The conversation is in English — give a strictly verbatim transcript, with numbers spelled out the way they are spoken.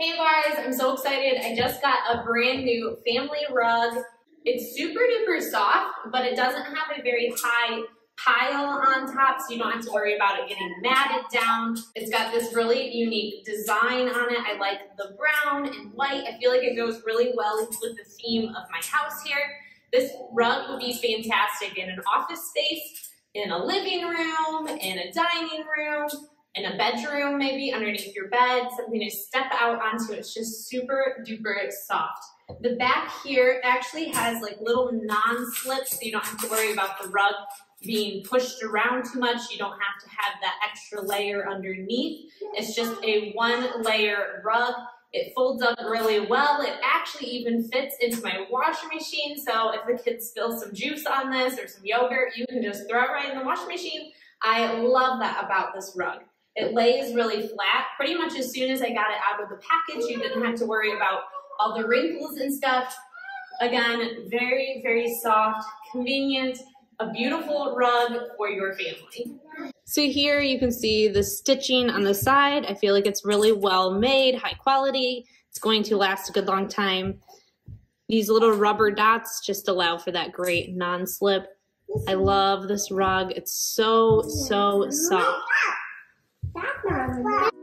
Hey guys, I'm so excited. I just got a brand new family rug. It's super duper soft, but it doesn't have a very high pile on top, so you don't have to worry about it getting matted down. It's got this really unique design on it. I like the brown and white. I feel like it goes really well with the theme of my house here. This rug would be fantastic in an office space, in a living room, in a dining room, in a bedroom, maybe underneath your bed, something to step out onto. It's just super duper soft. The back here actually has like little non-slips, so you don't have to worry about the rug being pushed around too much. You don't have to have that extra layer underneath. It's just a one layer rug. It folds up really well. It actually even fits into my washing machine. So if the kids spill some juice on this or some yogurt, you can just throw it right in the washing machine. I love that about this rug. It lays really flat. Pretty much as soon as I got it out of the package, you didn't have to worry about all the wrinkles and stuff. Again, very, very soft, convenient, a beautiful rug for your family. So here you can see the stitching on the side. I feel like it's really well made, high quality. It's going to last a good long time. These little rubber dots just allow for that great non-slip. I love this rug. It's so, so soft. Wow.